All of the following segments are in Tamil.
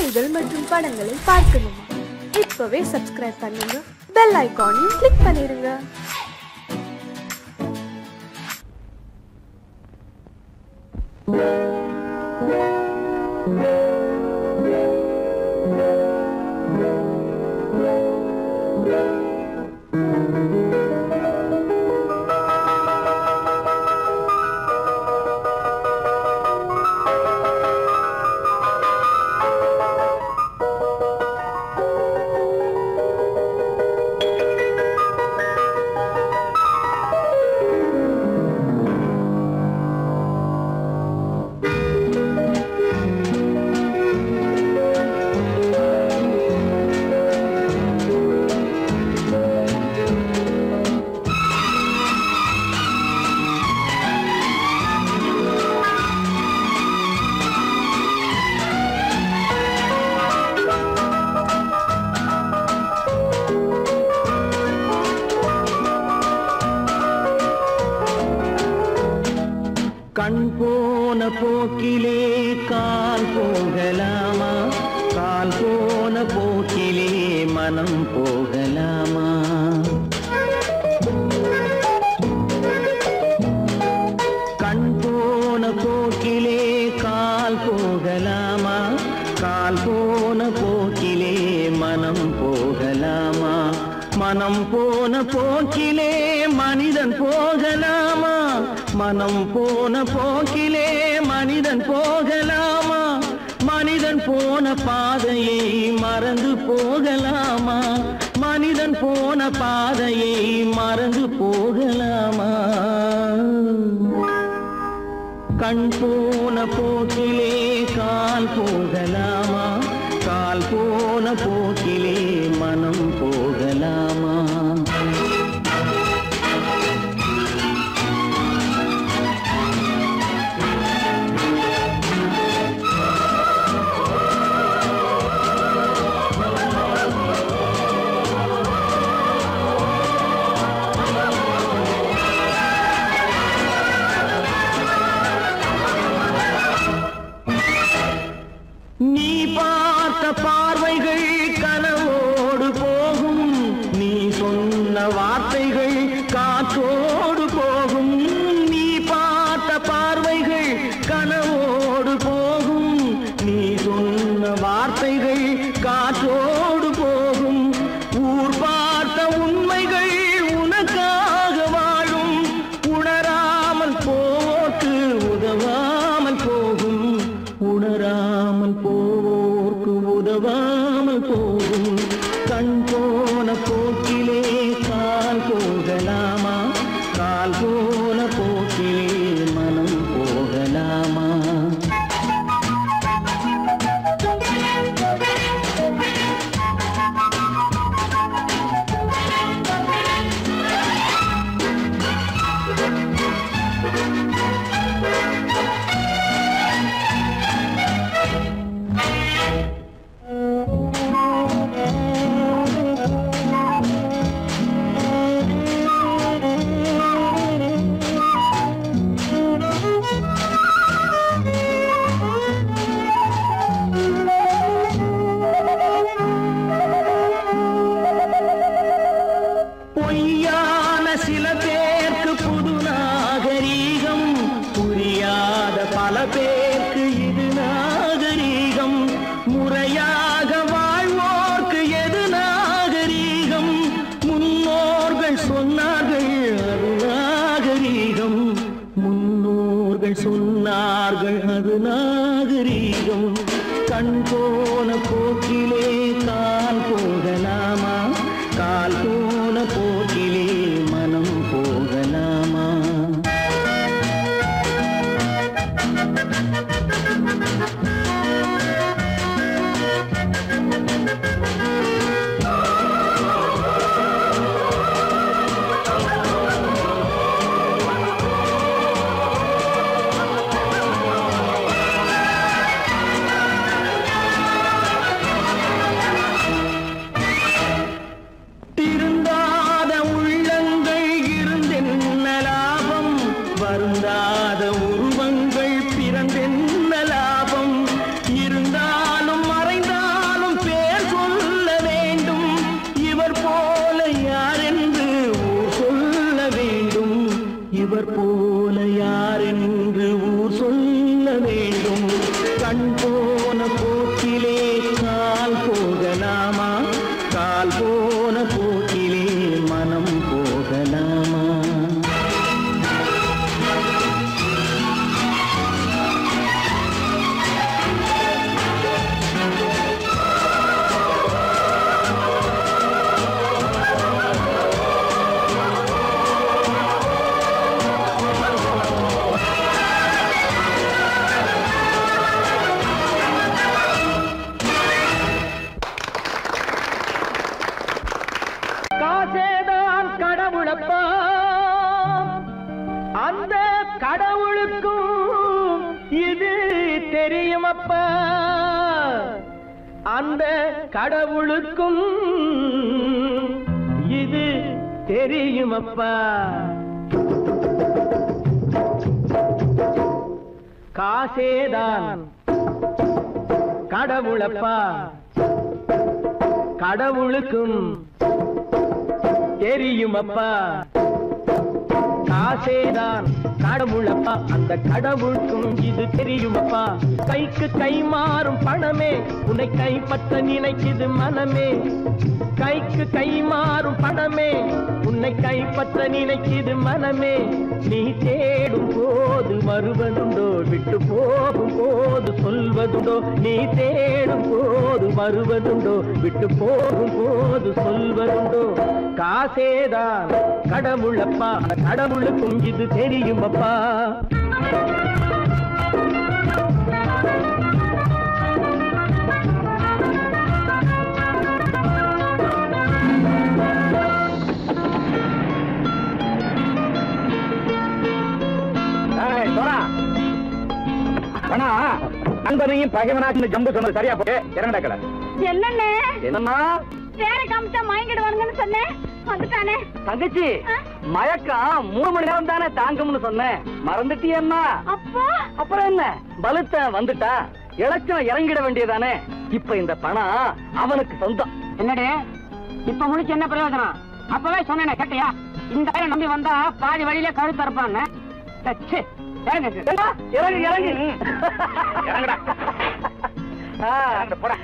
கதைகள் மற்றும் படங்களை பார்க்கணுமா? இப்பவே சப்ஸ்கிரைப் பண்ணுங்க, பெல் ஐகானையும் கிளிக் பண்ணிருங்க. கண் போன போக்கிலே கால் போகலாமா? கால் போன போக்கிலே மனம் போகலாமா? கண் போன போக்கிலே கால் போகலாமா? கால் போன போக்கிலே மனம் போகலாமா? மனம் போன போக்கிலே மனிதன் போகலாமா? மனம் போன போக்கிலே மனிதன் போகலாமா? மனிதன் போன பாதையை மறந்து போகலாமா? மனிதன் போன பாதையை மறந்து போகலாமா? கண் போன போக்கிலே கால் போகலாமா? கால் போன போக்கிலே மனம் போகலாமா? கடவுளுக்கும் இது தெரியும் அப்பா. காசேதான் கடவுளப்பா, கடவுளுக்கும் தெரியும் அப்பா. காசேதான் கடவுளப்பா, அந்த கடவுளுக்கும் இது தெரியுமப்பா. கைக்கு கை மாறும் பணமே உன்னை கைப்பற்ற நினைக்குது மனமே. கைக்கு கை மாறும் பணமே உன்னை கைப்பற்ற நினைக்குது மனமே. நீ தேடும் போது வருவதுண்டோ, விட்டு போகும் போது சொல்வதுண்டோ. நீ தேடும் போது வருவதுண்டோ, விட்டு போகும் போது சொல்வதுண்டோ. காசேதான் கடவுளப்பா, கடவுளுக்கும் இது தெரியும் அப்பா. நண்பனையும் பகைவனாச்சு ஜம்பு சொன்னது சரியா போட்டு இறங்கடா கடை. என்னன்னு என்னம்மா வேற காமிச்சா மயங்கிடுவானுங்கன்னு சொன்னேன், வந்துட்டானே. தங்கச்சி மயக்கம் 3 மணி நேரம் தானே தாங்கும்னு சொன்னேன், மறந்துட்டியம்மா. அப்புறம் என்ன, பலத்த வந்துட்டா இலச்சம் இறங்கிட வேண்டியதானே. இப்ப இந்த பணம் அவனுக்கு சொந்தம். என்னடே இப்ப முடிச்சு என்ன பிரயோஜனம்? அப்பவே சொன்ன கேட்டியா, இந்த ஆயிரம் நம்பி வந்தா பாதி வழியில கழுத்து இருப்பான்னு. இறங்கு இறங்கு போட.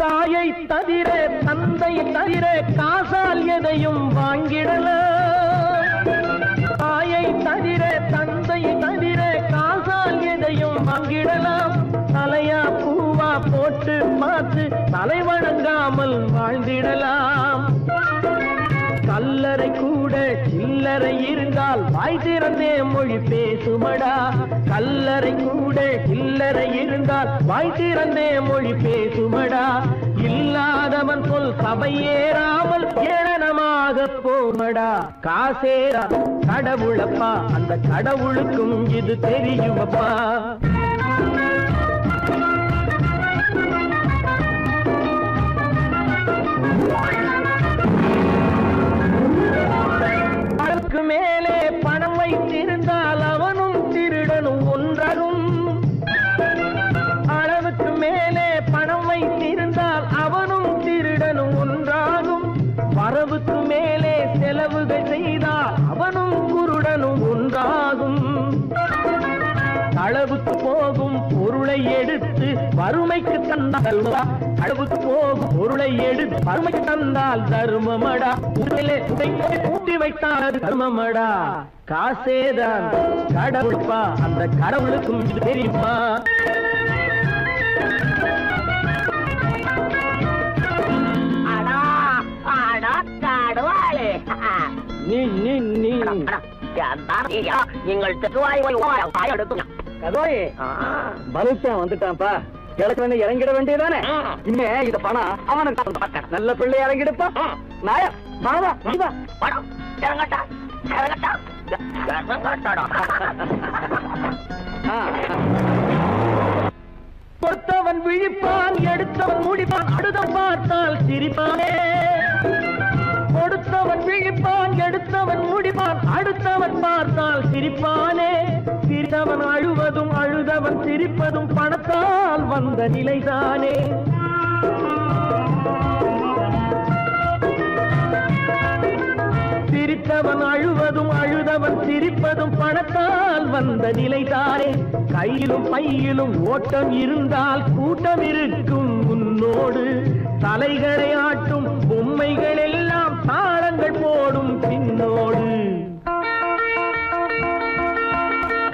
தாயை தவிர தந்தை தவிர காசால் எதையும் வாங்கிடலாம். தாயை தவிர தந்தை தவிர காசால் எதையும் வாங்கிடலாம். தலையா பூவா போட்டு பார்த்து தலை வணங்காமல் வாழ்ந்திடலாம். கல்லறை கூட சில்லறை இருந்தால் வாய் திறந்தே மொழி பேசுமடா. கல்லறை கூட சில்லறை இருந்தால் வாய் திறந்தே மொழி பேசுமடா. இல்லாதவன் சொல் சபையேறாமல் ஏளனமாக போமடா. காசேரா கடவுளப்பா, அந்த கடவுளுக்கும் இது தெரியுமப்பா. மேலே பணம் வைத்திருந்தால் அவனும் திருடனும் ஒன்றரும். அளவுக்கு மேலே பணம் வைத்திருந்தால் அவனும் திருடனும் ஒன்றாகும். வரவுக்கு மேலே செலவுகள் செய்தால் அவனும் குருடனும் ஒன்றாகும். அளவுக்கு போகும் பொருளை எடுத்து வறுமைக்கு தந்தால், அளவுக்கு போகும் பொருளை எடுத்து வறுமைக்கு தந்தால் தர்மமடா. உடலே உடைப்பை கூட்டி வைத்தால் அது தர்மமடா. காசேதான் கடவுள்பா, அந்த கடவுளுக்கும் இது தெரியுமா. நீங்கள் வந்துட்டான்ப்பா, இலக்கணம் இறங்கிட வேண்டியதானே. இனிமே இந்த பணம் அவனுக்கு நல்ல பிள்ளை இறங்கிடுப்பா. கொடுத்தவன் விழிப்பான், எடுத்தவன் முடிப்பான், அடுத்தவன் பார்த்தால் சிரிப்பானே. கொடுத்தவன் விழிப்பான், எடுத்தவன் முடிப்பான், அடுத்தவன் பார்த்தால் சிரிப்பானே. சிரித்தவன் அழுவதும் அழுதவன் சிரிப்பதும் பணத்தால் வந்த நிலைதானே. சிரித்தவன் அழுவதும் அழுதவன் சிரிப்பதும் பணத்தால் வந்த நிலைதானே. கையிலும் பையிலும் ஓட்டம் இருந்தால் கூட்டம் இருக்கும் உன்னோடு. தலைகளை ஆட்டும் பொம்மைகள் எல்லாம் தாளங்கள் போடும் பின்னோடு.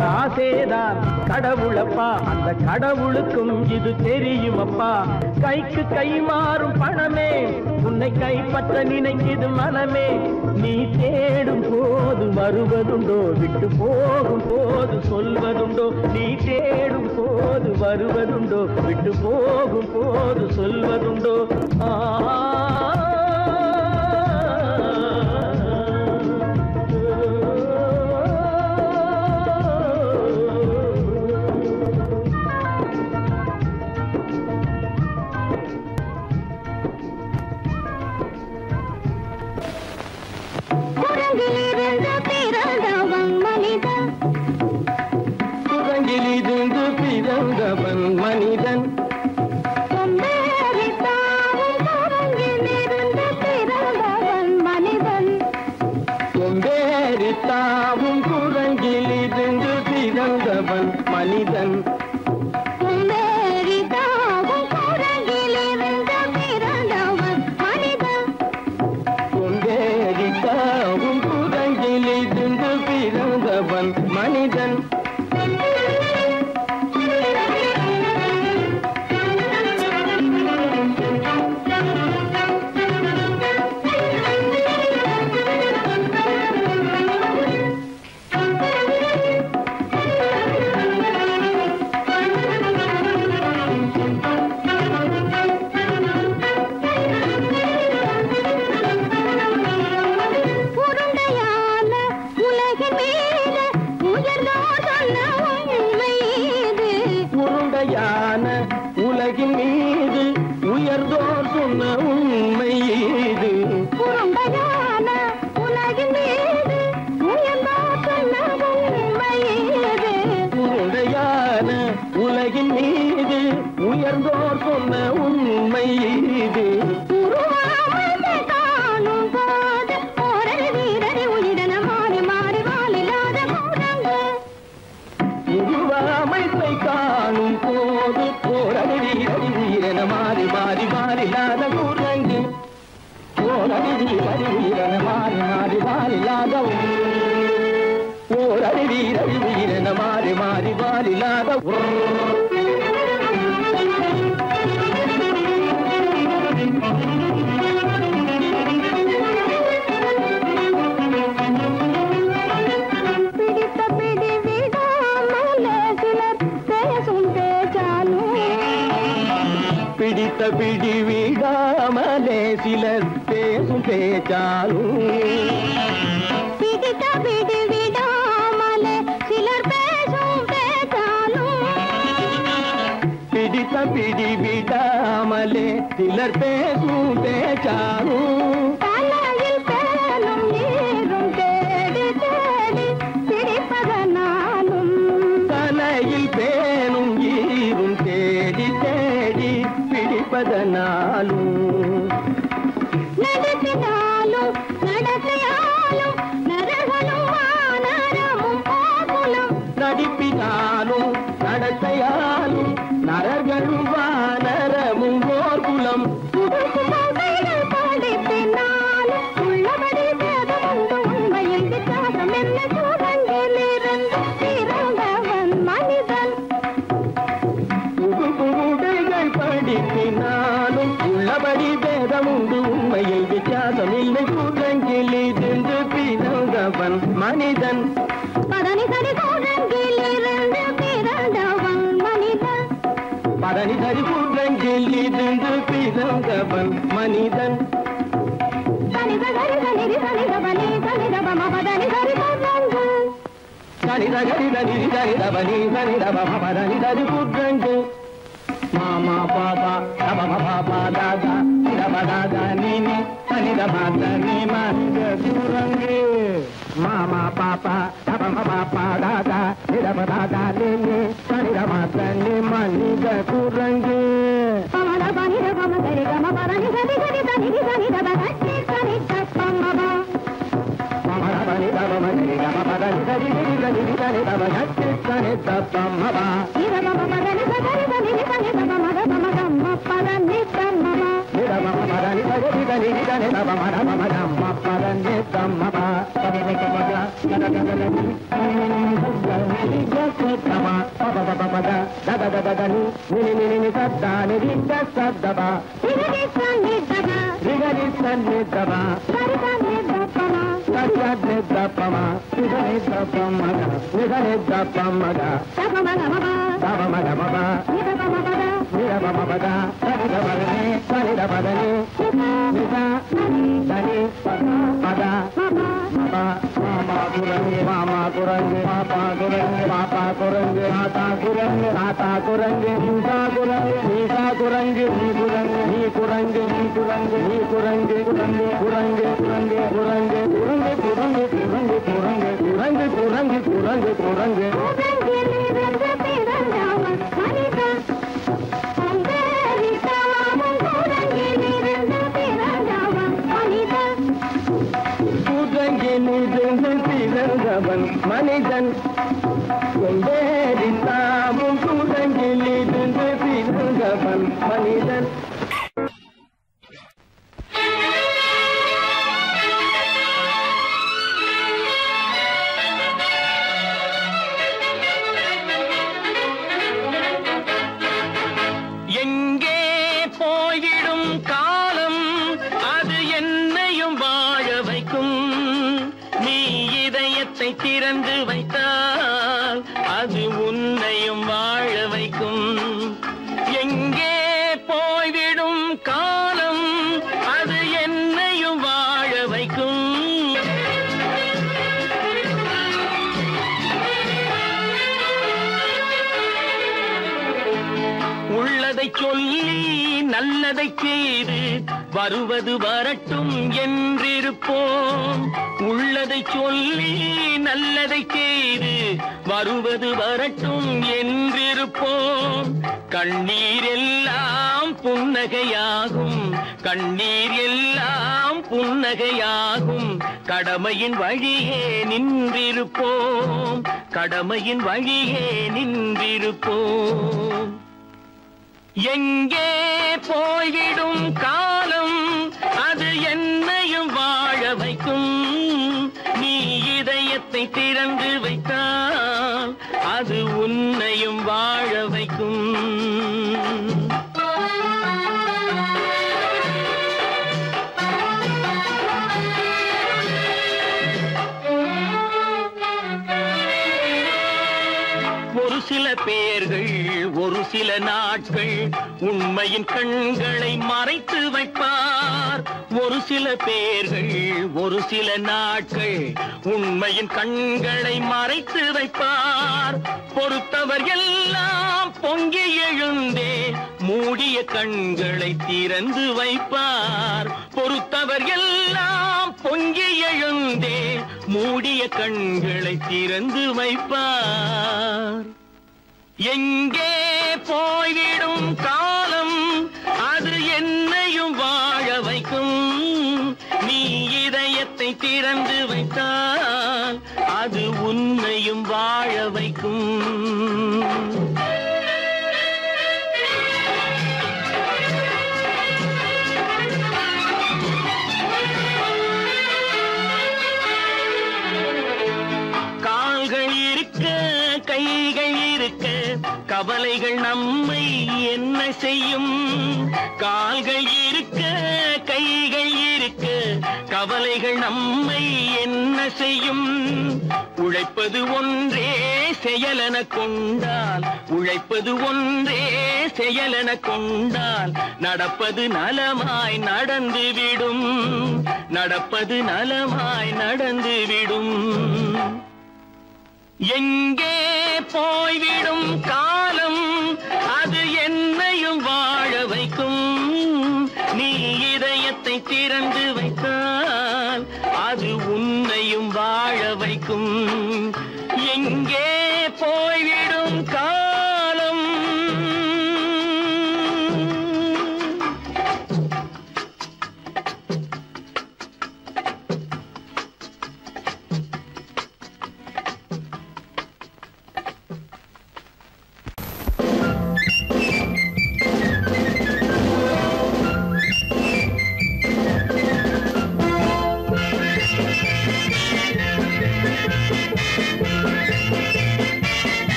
காசேதான் கடவுளப்பா, அந்த கடவுளுக்கும் இது தெரியுமப்பா. கைக்கு கை மாறும் பணமே, உன்னை கைப்பற்ற நினைக்கிது மனமே. நீ தேடும் போது வருவதுண்டோ, விட்டு போகும் போது சொல்வதுண்டோ. நீ தேடும் போது வருவதுண்டோ, விட்டு போகும் போது சொல்வதுண்டோ. ஆ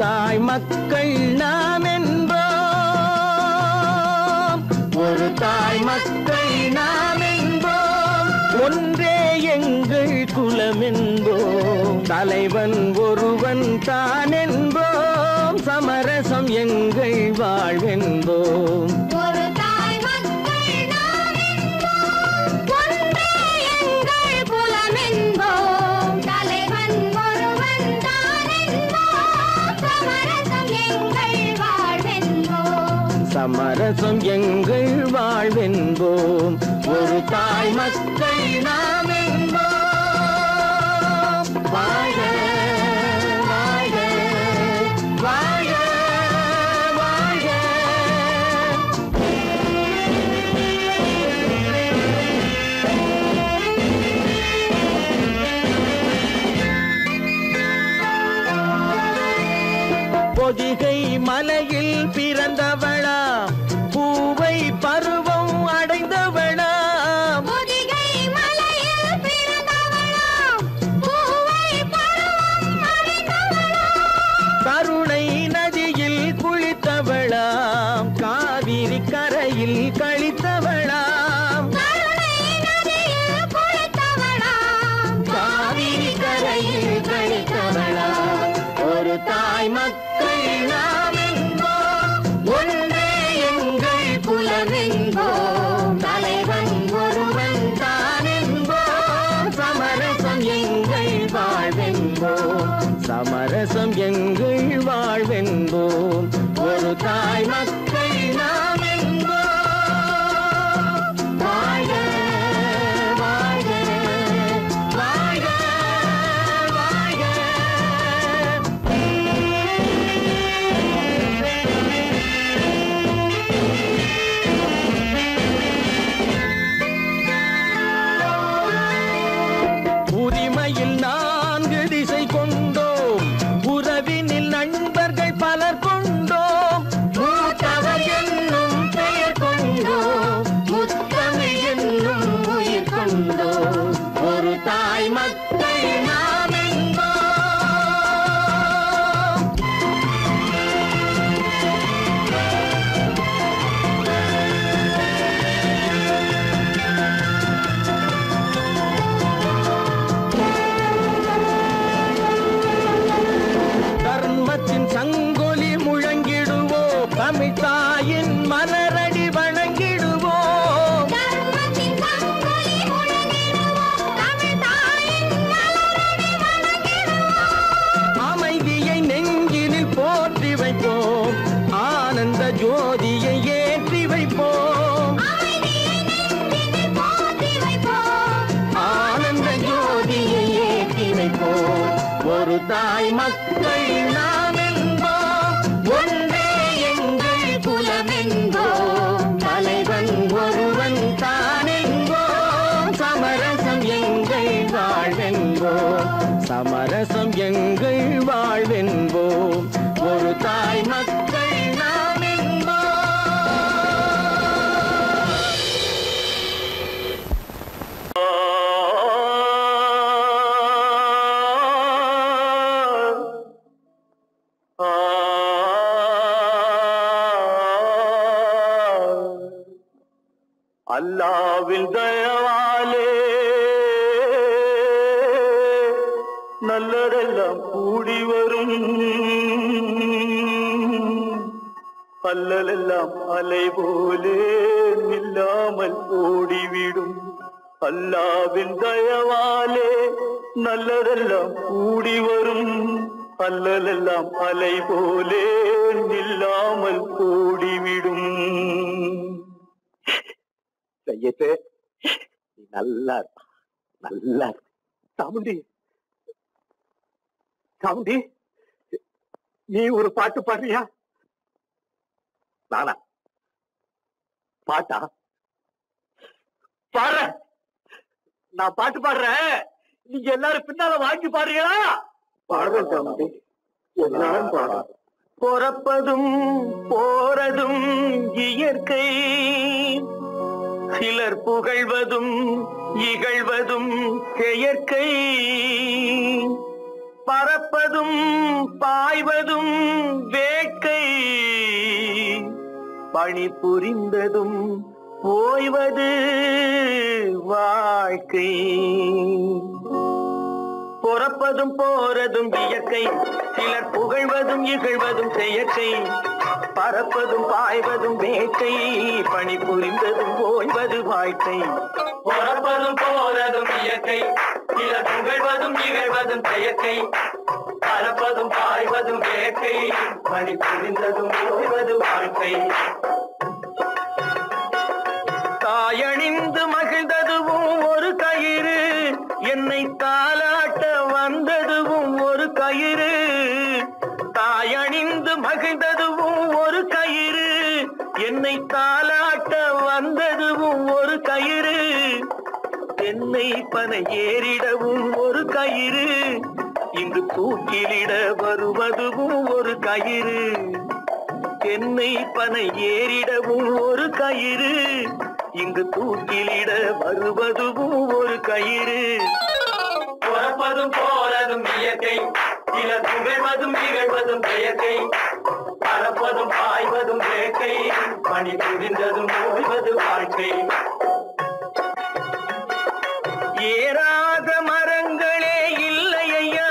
தாய் மக்கள் நாம் என்போம், ஒரு தாய் மக்கள் நாம் என்போம், ஒன்றே எங்கள் குலம் என்போம், தலைவன் ஒருவன் தான் என்போம், சமரசம் எங்கள் வாழ்வென்போம். சமரசம் எங்கள் வாழ்வென்போம், ஒரு தாய் மக்கள் நாம் என்போம். வாழ வாழ வாழ வாழ. பொதிகை மலையில் பிறந்தவளா, பூவை பருவம் அடைந்தவளா, பொதிகை மலையில் பிறந்தவளா, பூவை பருவம் அடைந்தவளா, கருணை நதியில் குளித்தவளா, காவிரி கரையில் கழித்தவளா, கருணை நதியில் குளித்தவளா, காவிரி கரையில் கழித்தவளா, ஒரு தாய் மக்கள் நாம் என்போம், ஒன்றே எங்கள் குலம் என்போம், தலைவன் ஒருவன் தான் என்போம், சமரசம் எங்கள் வாழ்வென்போம், சமரசம் எங்கள் வாழ்வென்போம், ஒரு தாய் மக்கள் நாம் என்போம். வாழ வாழ வாழ. தாய் மக்கள் நாம் என்போம், ஒன்றே எங்கள் குலம் என்போம், தலைவன் ஒருவன் தான் என்போம், சமரசம் எங்கள் வாழ்வென்போம், சமரசம் எங்கள் வாழ்வென்போம், ஒரு தாய் மக்கள் நாம் என்போம். அல்லாஹ்வின் தயவாலே நல்லதெல்லாம் கூடி வரும், அல்லலெல்லாம் அலை போலே நில்லாமல் ஓடிவிடும். அல்லாஹ்வின் தயவாலே நல்லதெல்லாம் கூடி வரும், அல்லலெல்லாம் அலை போலே நில்லாமல் ஓடிவிடும். சையது, நீ நல்லா நல்லா சாமுண்டி சாமுண்டி, நீ ஒரு பாட்டு பாடுறியா? நானா பாட்டா பாடுற? நான் பாட்டு பாடுறேன், நீங்க எல்லாரும் பின்னால வாங்கி பாடுறீங்களா? பாடுறேன் சாமுண்டி, எல்லாரும் பாடுறேன். பொறப்பதும் போறதும் இயற்கை, சிலர் புகழ்வதும் இகழ்வதும் செயற்கை, பறப்பதும் பாய்வதும் வேட்கை, பணி புரிந்ததும் ஓய்வது வாழ்க்கை. பொறப்பதும் போறதும் வியக்கை, சிலர் புகழ்வதும் இகழ்வதும் செயற்கை. பறப்பதும் பாய்வதும் வேட்கை, பணி புரிந்ததும் ஓய்வது வாழ்க்கை. பொறப்பதும் போறதும் வியக்கை, சிலர் புகழ்வதும் இகழ்வதும் செயற்கை. பறப்பதும் பாய்வதும் வேட்கை, பணி புரிந்ததும் ஓய்வது வாழ்க்கை. தாயணிந்து மகிழ்ந்ததுவும் ஒரு கயிறு, என்னை தாலாட்ட வந்ததுவும் ஒரு கயிறு. தாயணிந்து மகிழ்ந்ததுவும் ஒரு கயிறு, என்னை தாலாட்ட வந்ததுவும் ஒரு கயிறு. தென்னை பனை ஏறிடவும் ஒரு கயிறு, இங்கு தூக்கிலிட வருவதுவும் ஒரு கயிறு. தென்னை பனை ஏறிடவும் ஒரு கயிறு, இங்கு தூக்கிலிட வருவதுவும் ஒரு கயிறு. பொறப்பதும் போறதும் இயற்கை, சிலர் புகழ்வதும் இகழ்வதும் செயற்கை. பறப்பதும் பாய்வதும் வேட்கை, பணி புரிந்ததும் ஓய்வது வாழ்க்கை. ஏறாத மரங்களே இல்லை ஐயா,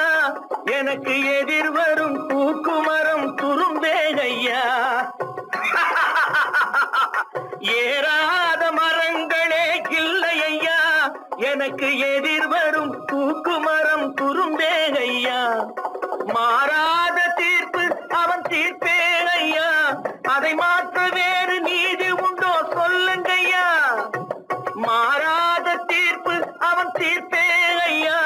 எனக்கு எதிர்வரும் பூக்குமரம் துரும்பே ஐயா. ஏறாத மரங்களே இல்லை ஐயா, எனக்கு எதிர்வரும் பூக்குமரம் துரும்பே ஐயா. மாறாத தீர்ப்பு அவன் தீர்ப்பே ஐயா, அதை மாற்ற வேறு நீதி உண்டோ சொல்லுங்கய்யா. மாறாத தீர்ப்பு அவன் தீர்ப்பே ஐயா,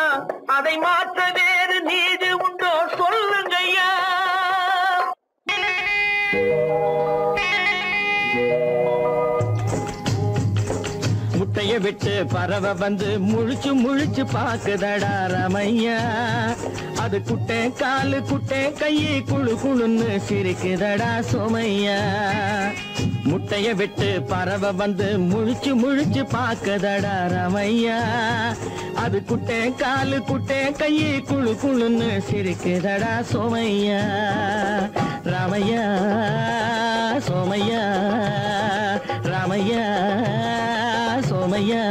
அதை மாற்ற வேறு நீதி உண்டோ சொல்லுங்கய்யா. முட்டைய விட்டு பறவை வந்து முழிச்சு முழிச்சு பாக்குதடா ரமையா. அது குட்டை காலு குட்டை கையை குழு குழுன்னு சிரிக்குதடா சோமையா. முட்டைய விட்டு பறவை வந்து முழிச்சு முழிச்சு பாக்குதடா ரமையா. அது குட்டை காலு குட்டை கையை குழு குழுன்னு சிரிக்குதடா சோமையா. ராமையா சோமையா, ராமையா சோமையா.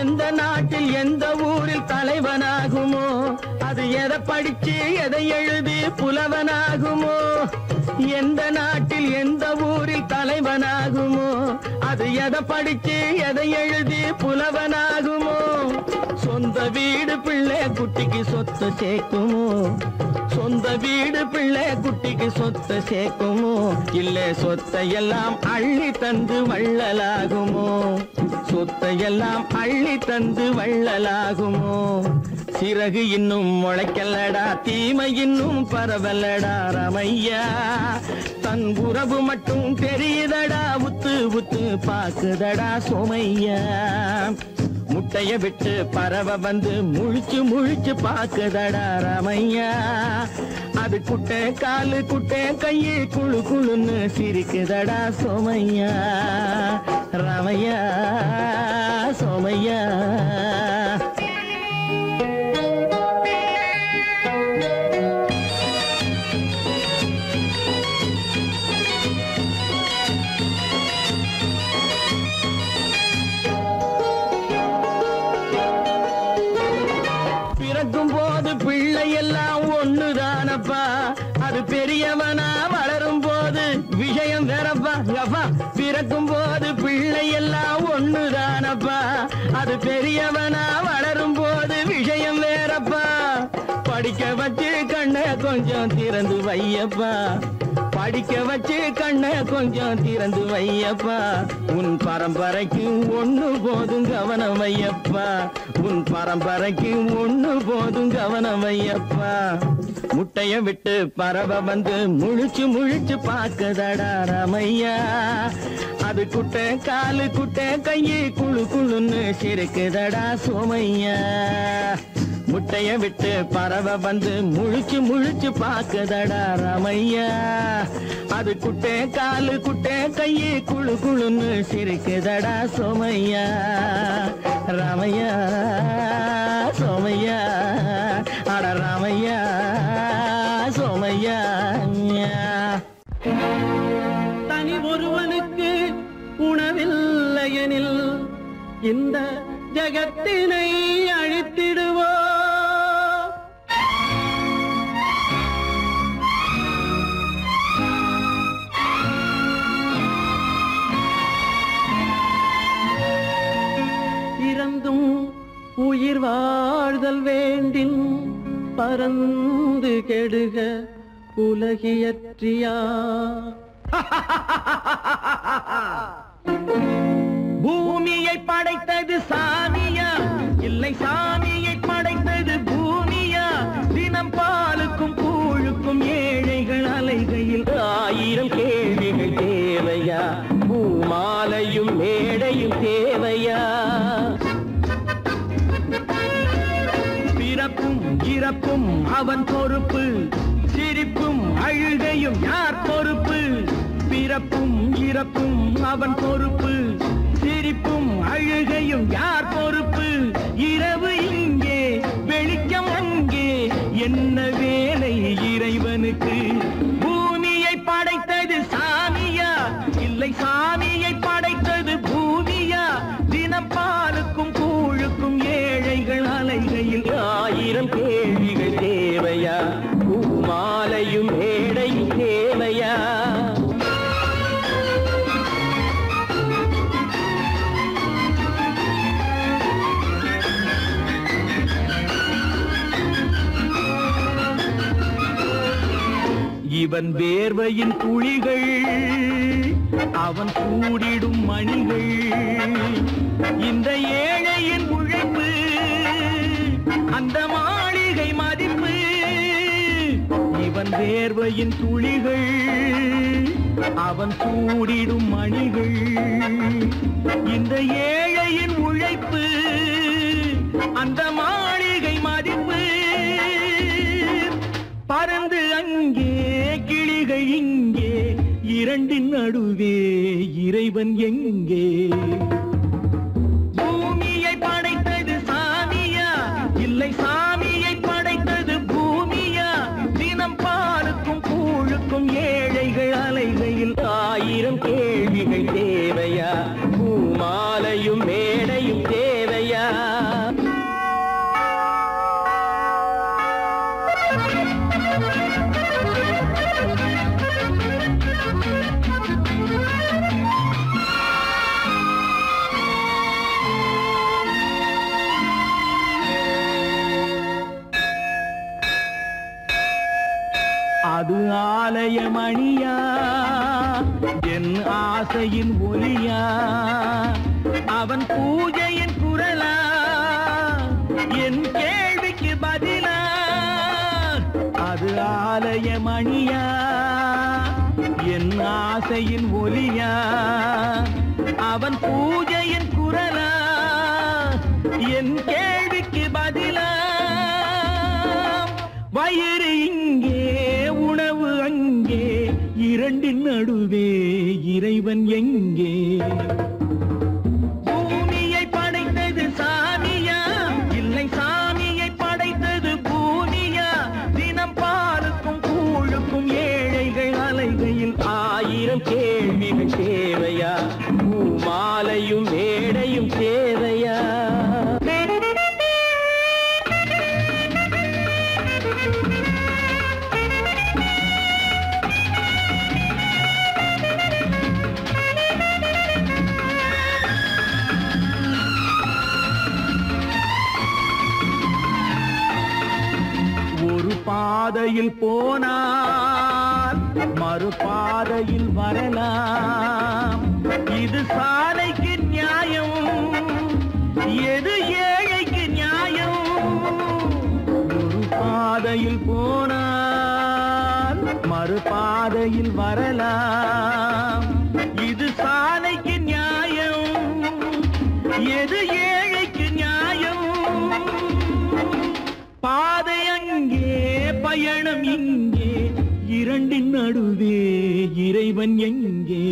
எந்த நாட்டில் எந்த ஊரில் தலைவனாகுமோ, அது எதை படிச்சு எதை எழுதி புலவனாகுமோ. எந்த நாட்டில் எந்த ஊரில் தலைவனாகுமோ, அது எதை படிச்சு எதை எழுதி புலவனாகுமோ. சொந்த வீடு பிள்ளை குட்டிக்கு சொத்து சேர்க்குமோ, சொந்த வீடு பிள்ளை குட்டிக்கு சொத்து சேர்க்குமோ. இல்லை சொத்தையெல்லாம் அள்ளி தந்து வள்ளலாகுமோ, சொத்தையெல்லாம் அள்ளி தந்து வள்ளலாகுமோ. சிறகு இன்னும் முளைக்கல்லடா, தீமை இன்னும் பரவல்லடா ரமையா. தன் உறவு மட்டும் தெரியுதடா, உத்து உத்து பாக்குதடா சோமையா. முட்டைய விட்டு பறவை வந்து முழிச்சு முழிச்சு பாக்குதடா ரமையா. அது குட்டை காலு குட்டை கையை குழு குழுன்னு சிரிக்குதடா சோமையா. ரமையா சோமையா. பிறக்கும் போது பிள்ளை எல்லாம் ஒண்ணுதானப்பா, அது பெரியவனா வளரும் போது விஷயம் வேறப்பா. அப்பா பிறக்கும் போது பிள்ளை எல்லாம் ஒண்ணுதானப்பா, அது பெரியவனா வளரும் போது விஷயம் வேறப்பா. படிக்க வச்சு கண்ணை கொஞ்சம் திறந்து வையப்பா, படிக்க வச்சு கண்ணை கொஞ்சம் திறந்து வையப்பா. உன் பரம்பரைக்கு ஒண்ணு போதும் கவனம் வையப்பா, உன் பரம்பரைக்கு ஒண்ணு போதும் கவனம் வையப்பா. முட்டைய விட்டு பறவை வந்து முழிச்சு முழிச்சு பார்க்குதடா ராமையா. அது குட்ட காலு குட்ட கையை குழு குழுன்னு சிரிக்குதடா சோமையா. முட்டைய விட்டு பறவை வந்து முழிச்சு முழிச்சு பார்க்குதடா ராமையா. அது குட்டை காலு குட்டை கையை குழு குழுன்னு சிரிக்குதடா சோமையா. ராமையா சோமையா அட ராமையா சோமையா. தனி ஒருவனுக்கு உணவில்லையெனில் இந்த ஜகத்தினை அழித்திடுவோ. இறந்தும் உயிர் வாழ்தல் வேண்டின் பறந்து கெடுக உலகியற்றியா. பூமியை படைத்தது சாமியா, இல்லை சாமியை படைத்தது பூமியா. தினம் பாலுக்கும் கூழுக்கும் ஏழைகள் அலைகையில் ஆயிரம் கேள்விகள் தேவையா. பூமாலையும் மேடையும் தேவையா. பிறப்பும் இறப்பும் அவன் பொறுப்பு, சிரிப்பும் அழுகையும் யார் பொறுப்பு. பிறப்பும் இறப்பும் அவன் பொறுப்பு, சிரிப்பும் அழுகையும் யார் பொறுப்பு. இரவு இங்கே வெளிச்சம் அங்கே என்ன வேலை இறைவனுக்கு. பூமியை படைத்தது சாமியா, இல்லை சாமியை படைத்தது பூமியா. தினம் பாலுக்கும் கூழுக்கும் ஏழைகள் அலைகையில் ஆயிரம் கேள்விகள் தேவையா. பூமாலையும் ஏழையும் தேவையா. இவன் வேர்வையின் துளிகள் அவன் கூடிடும் மணிகள். இந்த ஏழையின் உழைப்பு அந்த மாளிகை மதிப்பு. இவன் வேர்வையின் துளிகள் அவன் கூடிடும் மணிகள். இந்த ஏழையின் உழைப்பு அந்த மாளிகை மதிப்பு. பறந்து அங்கே கிளிகள் இங்கே, இரண்டின் நடுவே இறைவன் எங்கே. பூமியை படைத்தது சாமியா, இல்லை சாமியை படைத்தது பூமியா. தினம் பாலுக்கும் கூழுக்கும் ஏழைகள் அலைகையில் ஆயிரம் கேள்விகள் தேவையா. பூமாலையும் மேடையும் தேவையா. அது ஆலயமணியா, என் ஆசையின் ஒலியா. அவன் பூஜையின் குரலா, என் கேள்விக்கு பதிலா. அது ஆலயமணியா, என் ஆசையின் ஒலியா. அவன் பூஜையின் குரலா, என் கேள்விக்கு பதிலா. வயிறு இங்கே உணவு அங்கே, இரண்டின் நடுவே இறைவன் எங்கே. பூமியை படைத்தது சாமியா, இல்லை சாமியை படைத்தது பூமியா. தினம் பாலுக்கும் கூழுக்கும் ஏழைகள் அலைகையில் ஆயிரம் கேள்விகள் தேவையா. பூமாலையும் மேடையும் தேவையா. பாதையில் போனால் மறுபாதையில் வரலாம். இது சாலைக்கு நியாயம், எது ஏழைக்கு நியாயம். ஒரு பாதையில் போனால் மறுபாதையில் வரலாம். இது சாலைக்கு நியாயம், எது ஏழைக்கு நியாயம்? பாதை அங்கே, பயணம் இங்கே, இரண்டின் நடுவே இறைவன் எங்கே?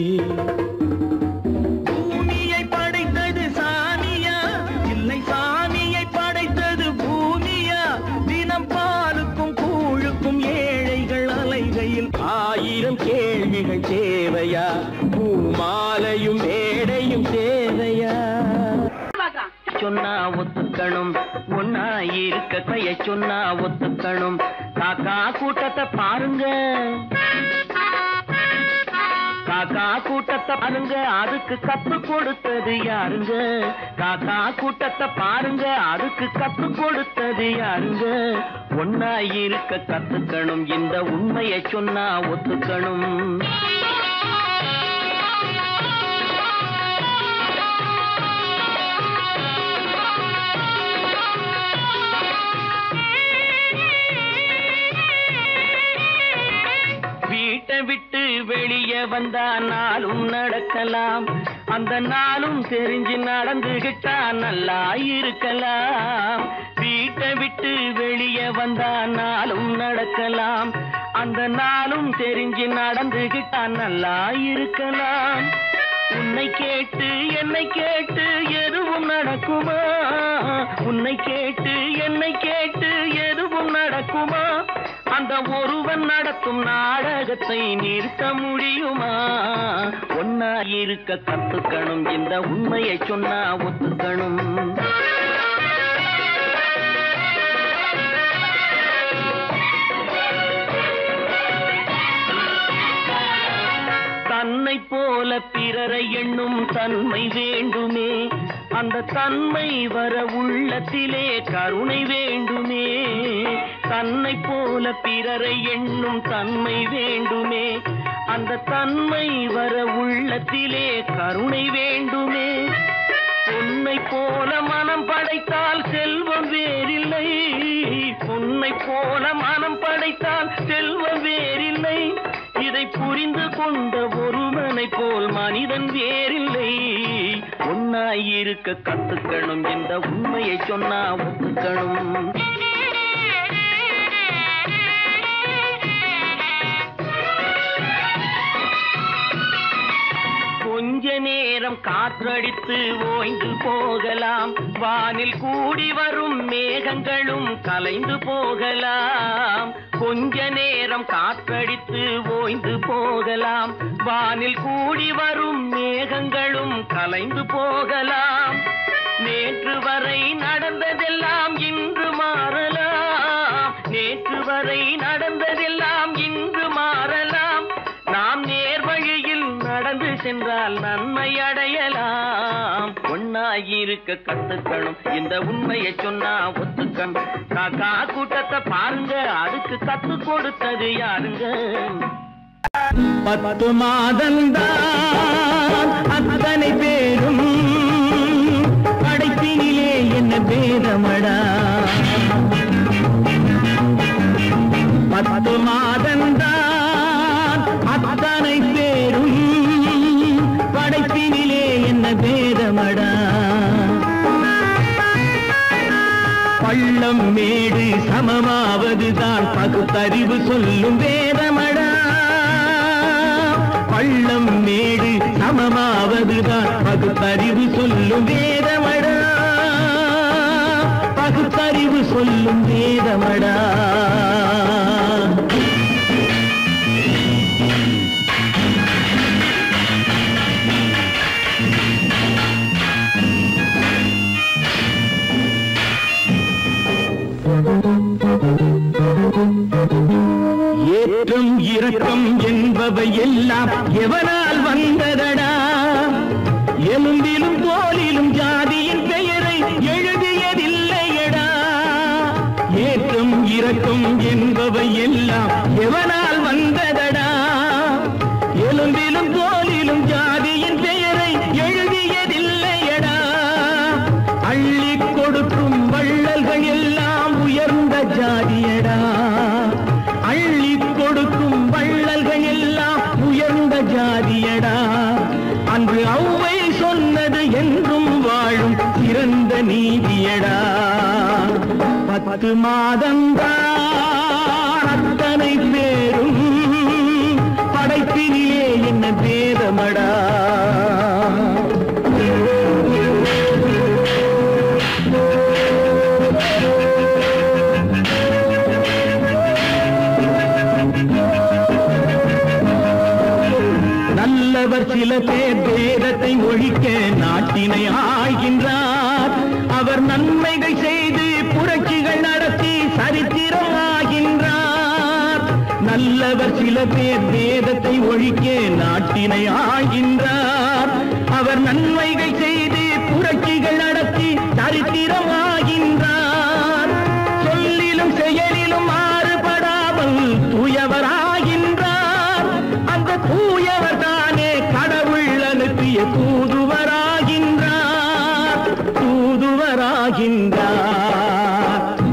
ஆயிரம் கேள்விகள் தேவையா? பூமாலையும் மேடையும் தேவையா? சொன்னா ஒத்துக்கணும், ஒன்னா இருக்க கைய சொன்னா ஒத்துக்கணும். காக்கா கூட்டத்தை பாருங்க, காக்கா கூட்டத்தை பாருங்க, அதுக்கு கப்பு கொடுத்தது யாருங்க? காக்கா கூட்டத்தை பாருங்க, அதுக்கு கப்பு கொடுத்தது யாருங்க? ஒன்னா இருக்க கத்துக்கணும், இந்த உண்மையை சொன்னா ஒத்துக்கணும். வீட்டை விட்டு வெளியே வந்தா நாளும் நடக்கலாம், அந்த நாளும் தெரிஞ்சு நடந்துகிட்டா நல்லா இருக்கலாம். வீட்டை விட்டு வெளியே வந்தா நாளும் நடக்கலாம், அந்த நாளும் தெரிஞ்சு நடந்துகிட்டா நல்லா இருக்கலாம். உன்னை கேட்டு என்னை கேட்டு எதுவும் நடக்குமா? உன்னை கேட்டு என்னை கேட்டு எதுவும் நடக்குமா? அந்த ஒருவன் நடத்தும் நாடகத்தை நிறுத்த முடியுமா? ஒன்னா இருக்க கத்துக்கணும், இந்த உண்மையை சொன்னா ஒத்துக்கணும். தன்னை போல பிறரை எண்ணும் தன்மை வேண்டுமே, அந்த தன்மை வர உள்ளத்திலே கருணை வேண்டுமே. தன்னை போல பிறரை எண்ணும் தன்மை வேண்டுமே, அந்த தன்மை வர உள்ளத்திலே கருணை வேண்டுமே. பொன்னை போல மனம் படைத்தால் செல்வம் வேறில்லை, பொன்னை போல மனம் படைத்தால் செல்வம் வேறில்லை. இதை புரிந்து கொண்ட ஒருவனை போல் மனிதன் வேறில்லை. ஒன்னாய் இருக்க கத்துக்கணும், இந்த உண்மையை சொன்னா ஒத்துக்கணும். கொஞ்ச நேரம் காற்றடித்து ஓய்ந்து போகலாம், வானில் கூடி வரும் மேகங்களும் கலைந்து போகலாம். கொஞ்ச நேரம் காற்றடித்து ஓய்ந்து போகலாம், வானில் கூடி வரும் மேகங்களும் கலைந்து போகலாம். நேற்று வரை நடந்ததெல்லாம் இன்று மாறலாம், நேற்று வரை நடந்ததெல்லாம் இன்று மாறலாம். நாம் நேர்வழியில் நடந்து சென்றால் நன்மை அடையலாம். ஒன்னாய் இருக்க கத்துக்கணும், இந்த உண்மையை சொன்னா ஒத்துக்கணும். காக்கா கூட்டத்தை பாருங்க, அதுக்கு கத்து கொடுத்தது யாருங்க? 10 மாதம்தான் அத்தனை பேரும் படைப்பினிலே என்ன பேரமடா. 10 மாதம்தான் அத்தனை பேரும் படைப்பினிலே என்ன பேதமடா. பள்ளம் மேடு சமமாவதுதான் பகுத்தறிவு சொல்லும் வேதமடா. பள்ளம் மேடு சமமாவதுதான் பகுத்தறிவு சொல்லும் வேதமடா. பகுத்தறிவு சொல்லும் வேதமடா. ஏற்றம் இரக்கம் என்பவை எல்லாம் எவனால் வந்ததடா? எலும்பிலும் தோலிலும் ஜாதியின் பெயரை எழுதியதில்லையடா. ஏற்றம் இரக்கம் என்பவை எல்லாம் எவனால் வந்ததடா? எலும்பிலும் தோலிலும் ஜாதியின் பெயரை எழுதியதில்லையடா. அள்ளி கொடுக்கும் வள்ளல்கள் எல்லாம் உயர்ந்த ஜாதியடா. அள்ளி கொடுக்கும் உனக்கு மாதம்தான் அத்தனை பேரும் படைப்பினிலே என்ன பேதமடா. நல்லவர் சில பேர் பேதத்தை ஒழிக்க நாட்டினை ஆகின்றார். அவர் நன்மைகள் செய்து புரட்சிகள் நடத்தி சரித்திரம் ஆகின்றார். நல்லவர் சில பேர் பேதத்தை ஒழிக்க நாட்டினை ஆகின்றார். அவர் நன்மைகள் செய்து புரட்சிகள் நடத்தி சரித்திரம் ஆகின்றார். சொல்லிலும் செயலிலும் மாறுபடாமல் தூயவராகின்றார். அந்த தூயவர் தானே கடவுள் அனுப்பிய தூதுவராகின்றார்.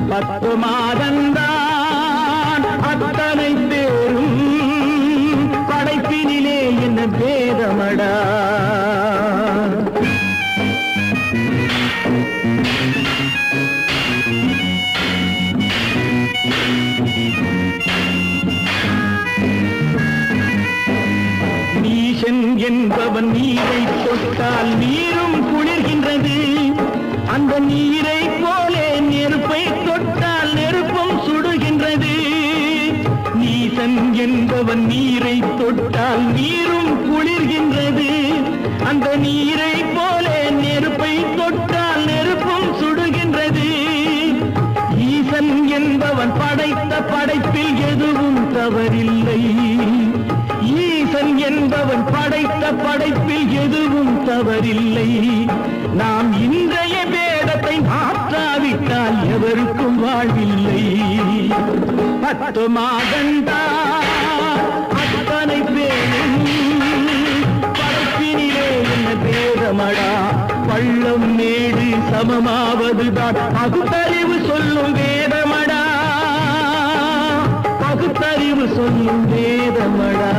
பத்து மாதந்தான் அத்தனை பேரும் படைப்பினிலே என்ன பேதமடா. நீசன் என்பவன் நீரை தொட்டால் நீரும் குளிர்கின்றது. அந்த நீரை போலே நெருப்பை தொட்டால் நெருப்பும் சுடுகின்றது. நீசன் என்பவன் நீரை தொட்டால் நீரும் குளிர்கின்றது. அந்த நீரை போலே நெருப்பை தொட்டால் நெருப்பும் சுடுகின்றது. ஈசன் என்பவன் படைத்த படைப்பில் எதுவும் தவறில்லை. ஈசன் என்பவன் படைத்த படைப்பில் எதுவும் தவறில்லை. நாம் இன்றைய பேதத்தை மாற்றாவிட்டால் எவருக்கும் வாழ்வில்லை. பத்து மாதந்தான் அத்தனை பேரும் படைப்பினிலே என்ன பேதமடா. பள்ளம் மேடு சமமாவதுதான் பகுத்தறிவு சொல்லும் வேதமடா. பகுத்தறிவு சொல்லும் வேதமடா.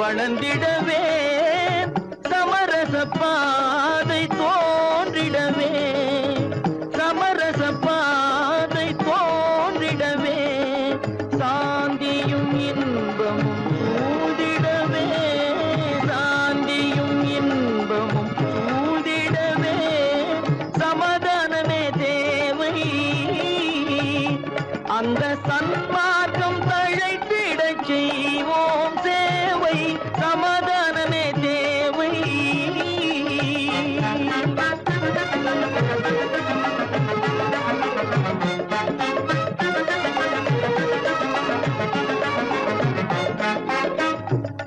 வளர்ந்திடவே சமரச பாதை தோன்றிடவே சமரச பாதை தோன்றிடவே சாந்தியும் இன்பமும் பூதிடவே சாந்தியும் இன்பமும் பூதிடவே சமாதானமே தேவை. அந்த சன்மார்க்கம் தழைத்திடச் செய்வோம் சேவை. சமாதானமே தேவை.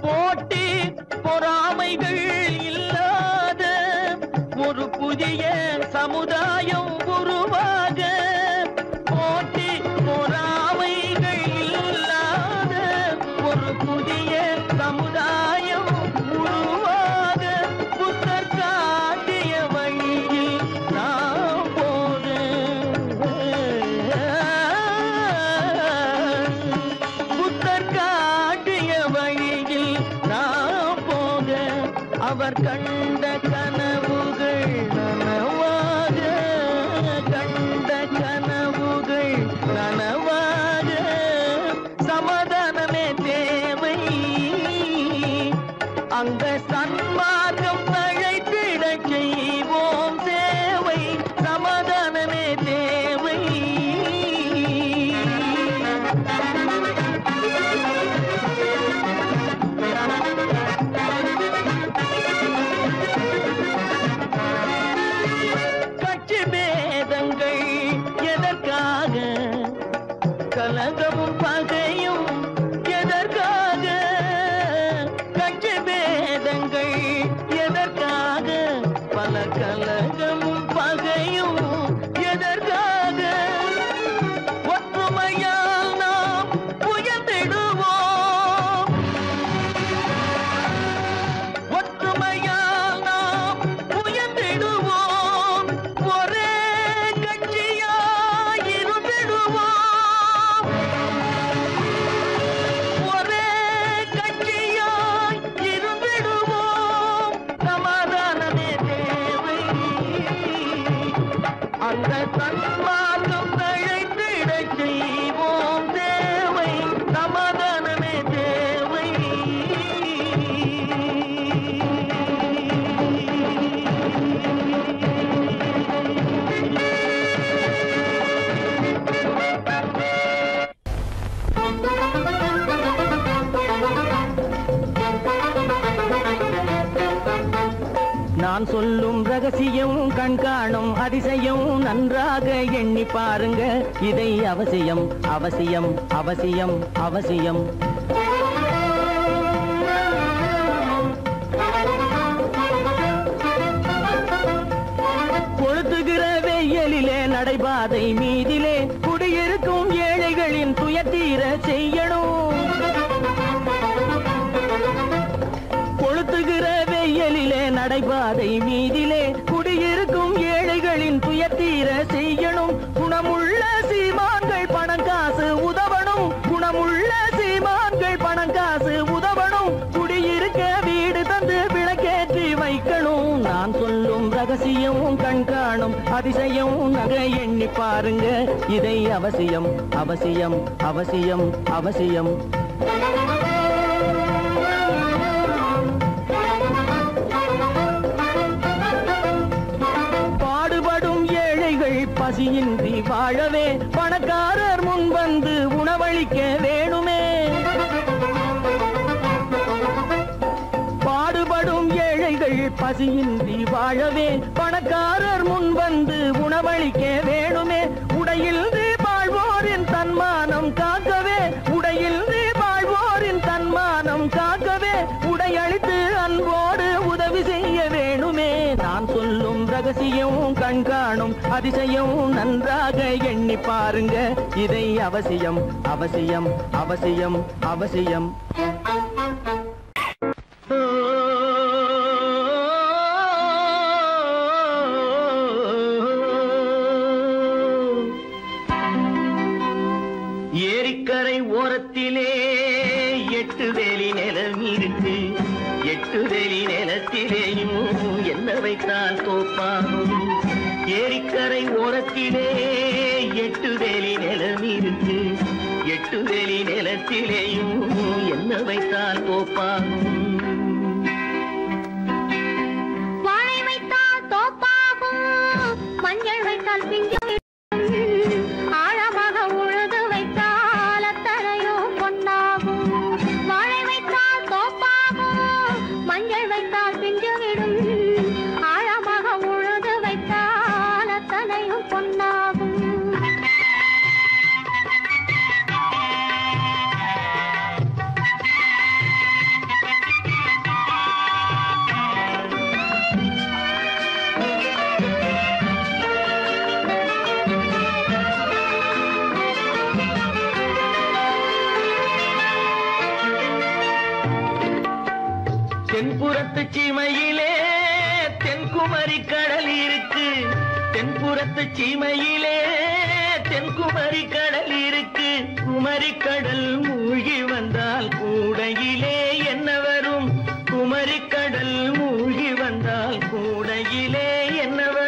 போட்டி பொறாமைகள் இல்லாத ஒரு புதிய சமுதாயம் உருவாக அவர் கண்ட கனவுகள் நனவாக கண்ட கனவுகள் நனவாக அந்த சன்மார்க்கம் தழைத்திடச் செய்வோம் சேவை. சமாதானமே தேவை. கட்சி பேதங்கள் எதற்காக? கலங்கமும் பகையும் எதற்காக? கட்சி பேதங்கள் எதற்காக? பல கலங்கமும் பகையும் எதற்காக? ஒற்றுமையால் நாம் உயர்ந்திடுவோம். ஒற்றுமையால் நாம் உயர்ந்திடுவோம். ஒரே கட்சியாய் இருந்திடுவோம். ஒரே கட்சியாய் இருந்திடுவோம். சமாதானமே தேவை. அந்த சன்மார்க்கம் தழைத்திடச் செய்வோம் தேவை. சமாதானமே தேவை. நான் சொல்லும் ரகசியமும் கண்காணும் அதிசயமும் நன்றாக எண்ணி பாருங்க. இதை அவசியம் அவசியம் அவசியம் அவசியம். கொளுத்துகிற வெயிலிலே நடைபாதை மீதிலே குடியிருக்கும் ஏழைகளின் துயர் தீர செய்யணும். கொளுத்துகிற வெயிலிலே நடைபாதை மீதிலே குடியிருக்கும் ஏழைகளின் துயர் தீர செய்யணும். குணமுள்ள சீமான்கள் பணம் காசு உதவணும். குணமுள்ள சீமான்கள் பணம் காசு உதவணும். குடியிருக்க வீடு தந்து விளக்கேற்றி வைக்கணும். நான் சொல்லும் ரகசியமும் கண்காணும் அதிசயமும் நகை எண்ணி பாருங்க. இதை அவசியம் அவசியம் அவசியம் அவசியம். பசியின்றி வாழவே பணக்காரர் முன் வந்து உணவளிக்க வேணுமே. பாடுபடும் ஏழைகள் பசியின்றி வாழவே பணக்காரர் முன் வந்து உணவளிக்க வேணுமே. உடையில் வாழ்வோரின் தன்மானம் காக்கவே. உடையில் வாழ்வோரின் தன்மானம் காக்கவே. உடையளித்து அன்போடு உதவி செய்ய வேணுமே. நான் சொல்லும் ரகசியமும் கண்காணும் அதிசயமும் நன்றாக எண்ணி பாருங்க. இதை அவசியம் அவசியம் அவசியம் அவசியம். ஏரிக்கரை ஓரத்திலே 8 வேலி நிலம் இருக்கு. 8 வேலி நிலத்திலேயும் என்ன வைத்தால் தோப்பாகும்? ஏரிக்கரை ஓரத்திலே 8 வேலி நிலம் இருக்கு. 8 வேலி நிலத்திலேயும் என்ன வைத்தால் தோப்பாகும்? வாழை வைத்தால் தோப்பாகும். மஞ்சள் வைத்தால் பிஞ்சு. ஆழமாக உழுது வைத்தால் அத்தனையோ பொன்னாகும். வாழை வைத்தால் தோப்பாகும். மஞ்சள் வைத்தால் பிஞ்சு விடும். ஆழமாக உழுது வைத்தால் அத்தனையோ பொன்னாகும். தென்புறத்து சீமையிலே தென்குமரி கடல் இருக்கு. தென்புறத்து சீமையிலே தென்குமரி கடல் இருக்கு. குமரி கடல் மூழ்கி வந்தால் கூடையிலே என்ன வரும்? குமரி கடல் மூழ்கி வந்தால் கூடையிலே என்ன வரும்?